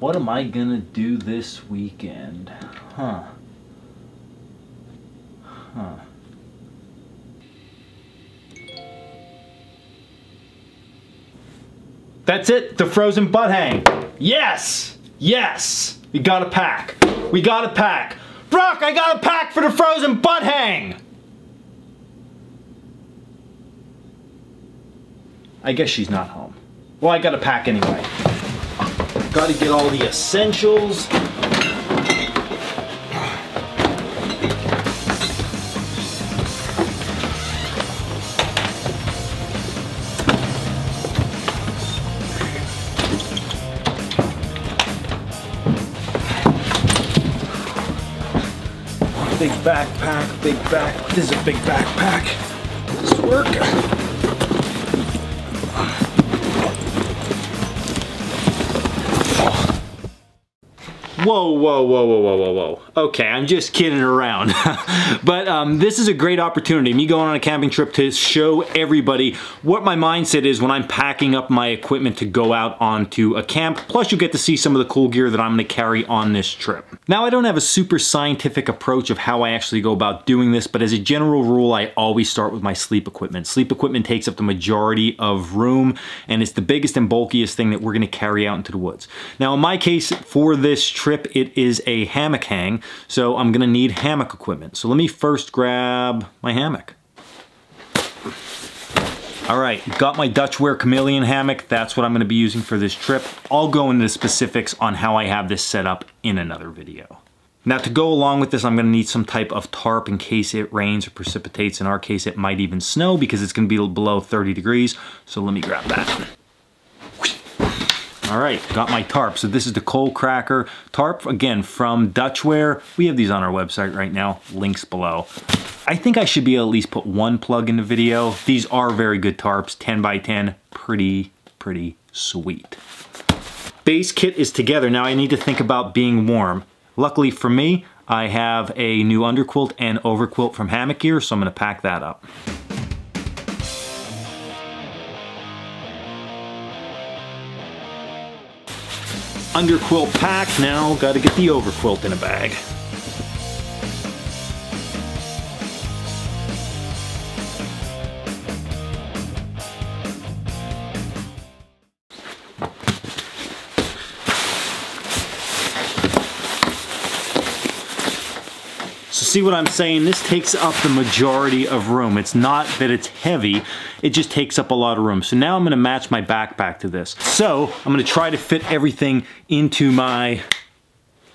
What am I gonna do this weekend? Huh. That's it, the frozen butt hang. Yes! Yes! We got a pack. We got a pack. Brock, I got a pack for the frozen butt hang! I guess she's not home. Well, I got a pack anyway. Gotta get all the essentials. Big backpack, big back. This is a big backpack. Does this work? Whoa, whoa, whoa, whoa, whoa, whoa, whoa. Okay, I'm just kidding around. But this is a great opportunity, me going on a camping trip, to show everybody what my mindset is when I'm packing up my equipment to go out onto a camp. Plus you get to see some of the cool gear that I'm gonna carry on this trip. Now, I don't have a super scientific approach of how I actually go about doing this, but as a general rule, I always start with my sleep equipment. Sleep equipment takes up the majority of room, and it's the biggest and bulkiest thing that we're gonna carry out into the woods. Now, in my case, for this trip, it is a hammock hang, so I'm gonna need hammock equipment. So let me first grab my hammock. All right, got my Dutchware chameleon hammock. That's what I'm gonna be using for this trip. I'll go into the specifics on how I have this set up in another video. Now, to go along with this, I'm gonna need some type of tarp in case it rains or precipitates. In our case, it might even snow because it's gonna be below 30 degrees. So let me grab that. All right, got my tarp. So this is the Coal Cracker tarp, again, from Dutchware. We have these on our website right now, links below. I think I should be able to at least put one plug in the video. These are very good tarps, 10 by 10, pretty sweet. Base kit is together. Now I need to think about being warm. Luckily for me, I have a new underquilt and overquilt from Hammock Gear, so I'm gonna pack that up. Underquilt packed, now gotta get the overquilt in a bag. So see what I'm saying? This takes up the majority of room. It's not that it's heavy, it just takes up a lot of room. So now I'm gonna match my backpack to this. So I'm gonna try to fit everything into my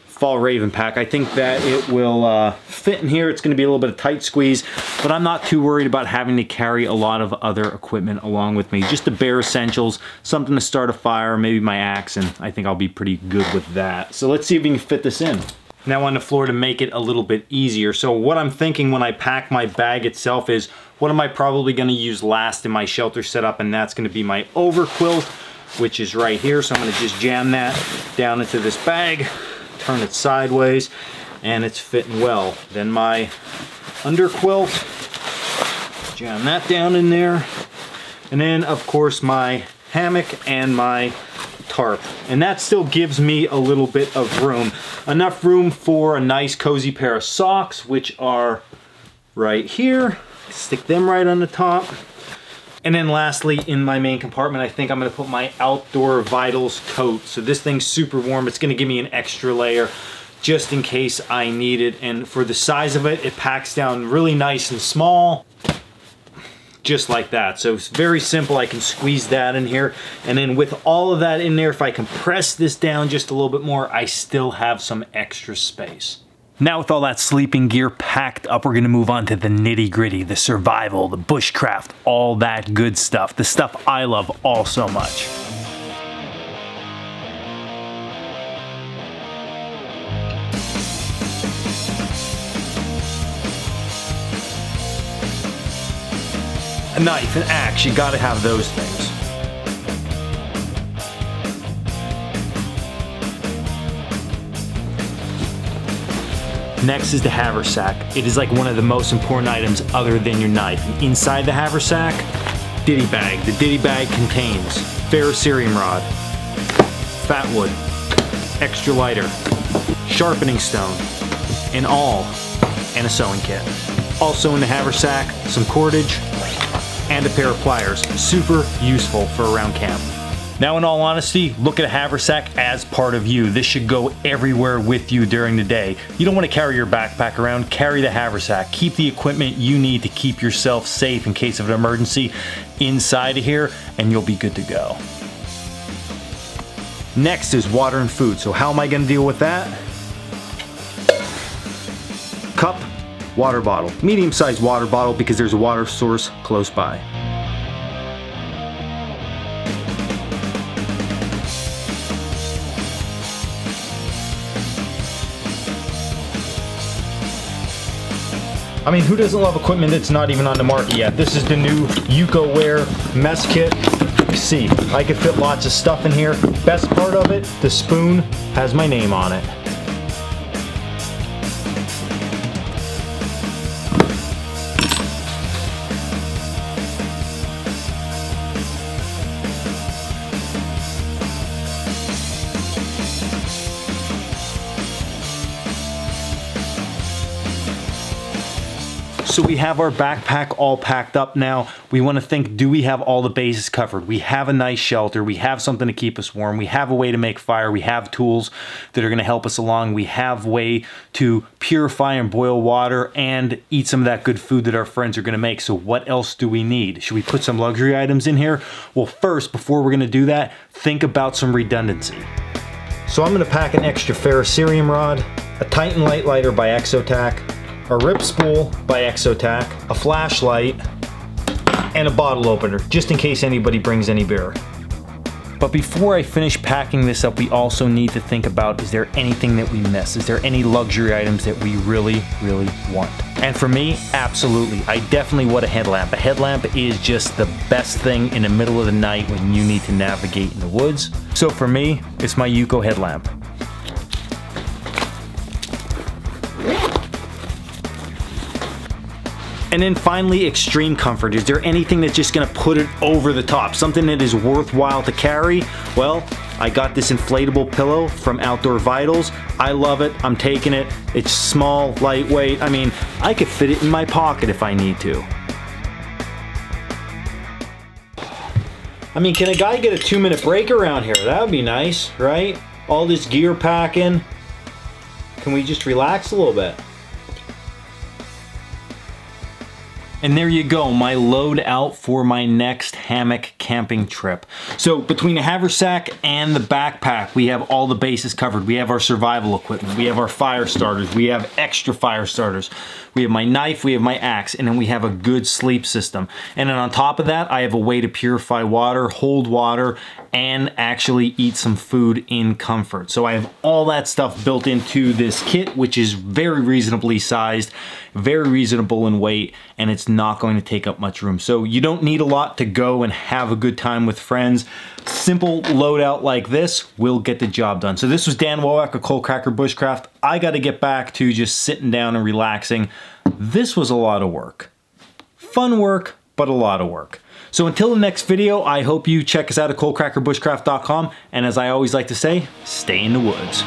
Fall Raven pack. I think that it will fit in here. It's gonna be a little bit of tight squeeze, but I'm not too worried about having to carry a lot of other equipment along with me. Just the bare essentials, something to start a fire, maybe my axe, and I think I'll be pretty good with that. So let's see if we can fit this in. Now on the floor to make it a little bit easier. So what I'm thinking when I pack my bag itself is, what am I probably gonna use last in my shelter setup? And that's gonna be my overquilt, which is right here. So I'm gonna just jam that down into this bag, turn it sideways, and it's fitting well. Then my underquilt, jam that down in there. And then of course my hammock and my tarp. And that still gives me a little bit of room. Enough room for a nice cozy pair of socks, which are right here. Stick them right on the top. And then lastly, in my main compartment, I think I'm gonna put my Outdoor Vitals coat. So this thing's super warm. It's gonna give me an extra layer just in case I need it. And for the size of it, it packs down really nice and small. Just like that. So it's very simple. I can squeeze that in here, and then with all of that in there, if I compress this down just a little bit more, I still have some extra space. Now with all that sleeping gear packed up, we're gonna move on to the nitty-gritty, the survival, the bushcraft, all that good stuff, the stuff I love all so much. A knife, an axe, you gotta have those things. Next is the haversack. It is like one of the most important items other than your knife. And inside the haversack, ditty bag. The ditty bag contains ferrocerium rod, fat wood, extra lighter, sharpening stone, an awl, and a sewing kit. Also in the haversack, some cordage, and a pair of pliers, super useful for around camp. Now in all honesty, look at a haversack as part of you. This should go everywhere with you during the day. You don't want to carry your backpack around, carry the haversack. Keep the equipment you need to keep yourself safe in case of an emergency inside of here, and you'll be good to go. Next is water and food, so how am I going to deal with that? Cup, water bottle, medium-sized water bottle because there's a water source close by. I mean, who doesn't love equipment that's not even on the market yet? This is the new UCO Gear mess kit. See, I could fit lots of stuff in here. Best part of it, the spoon has my name on it. So we have our backpack all packed up now. We want to think, do we have all the bases covered? We have a nice shelter. We have something to keep us warm. We have a way to make fire. We have tools that are going to help us along. We have a way to purify and boil water and eat some of that good food that our friends are going to make. So what else do we need? Should we put some luxury items in here? Well, first, before we're going to do that, think about some redundancy. So I'm going to pack an extra ferrocerium rod, a Titan Lite lighter by Exotac, a rip spool by Exotac, a flashlight, and a bottle opener, just in case anybody brings any beer. But before I finish packing this up, we also need to think about, is there anything that we miss? Is there any luxury items that we really, really want? And for me, absolutely. I definitely want a headlamp. A headlamp is just the best thing in the middle of the night when you need to navigate in the woods. So for me, it's my UCO headlamp. And then finally, extreme comfort. Is there anything that's just gonna put it over the top? Something that is worthwhile to carry? Well, I got this inflatable pillow from Outdoor Vitals. I love it, I'm taking it. It's small, lightweight. I mean, I could fit it in my pocket if I need to. I mean, can a guy get a 2-minute break around here? That would be nice, right? All this gear packing. Can we just relax a little bit? And there you go, my load out for my next hammock camping trip. So between the haversack and the backpack, we have all the bases covered. We have our survival equipment, we have our fire starters, we have extra fire starters, we have my knife, we have my axe, and then we have a good sleep system. And then on top of that, I have a way to purify water, hold water, and actually eat some food in comfort. So I have all that stuff built into this kit, which is very reasonably sized, very reasonable in weight, and it's not going to take up much room. So you don't need a lot to go and have a good time with friends. Simple loadout like this will get the job done. So this was Dan Wowak of Coal Cracker Bushcraft. I got to get back to just sitting down and relaxing. This was a lot of work. Fun work, but a lot of work. So until the next video, I hope you check us out at coalcrackerbushcraft.com. And as I always like to say, stay in the woods.